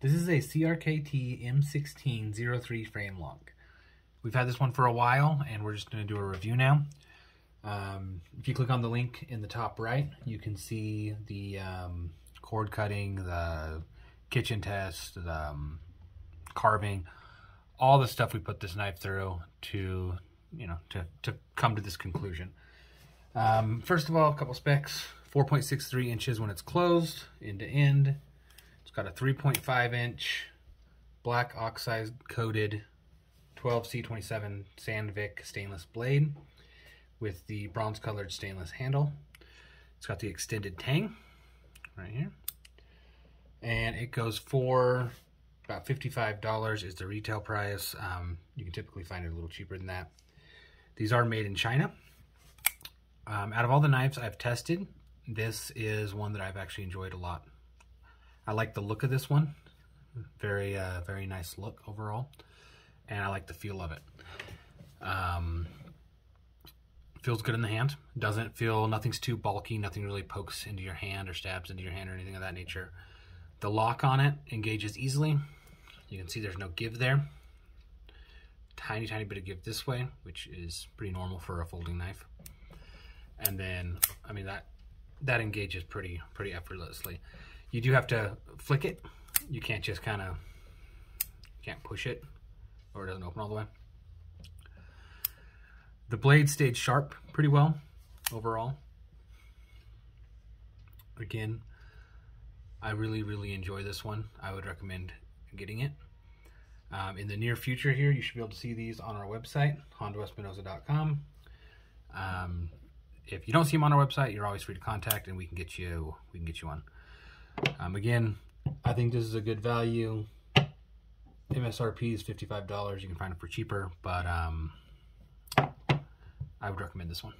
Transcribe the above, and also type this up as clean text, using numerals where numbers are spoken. This is a CRKT M16 03 frame lock. We've had this one for a while, and we're just going to do a review now. If you click on the link in the top right, you can see the cord cutting, the kitchen test, the carving, all the stuff we put this knife through to, you know, to come to this conclusion. First of all, a couple specs: 4.63 inches when it's closed, end to end. It's got a 3.5 inch black oxide coated 12C27 Sandvik stainless blade with the bronze colored stainless handle. It's got the extended tang right here, and it goes for about $55 is the retail price. You can typically find it a little cheaper than that. These are made in China. Out of all the knives I've tested, this is one that I've actually enjoyed a lot. I like the look of this one. Very, very nice look overall. And I like the feel of it. Feels good in the hand. Doesn't feel, nothing's too bulky. Nothing really pokes into your hand or stabs into your hand or anything of that nature. The lock on it engages easily. You can see there's no give there. Tiny bit of give this way, which is pretty normal for a folding knife. And then, I mean, that engages pretty effortlessly. You do have to flick it. You can't just kind of, can't push it, or it doesn't open all the way. The blade stayed sharp pretty well overall. Again, I really enjoy this one. I would recommend getting it. In the near future here, you should be able to see these on our website, hondoespinoza.com. If you don't see them on our website, you're always free to contact, and we can get you on. Again, I think this is a good value. MSRP is $55. You can find it for cheaper, but I would recommend this one.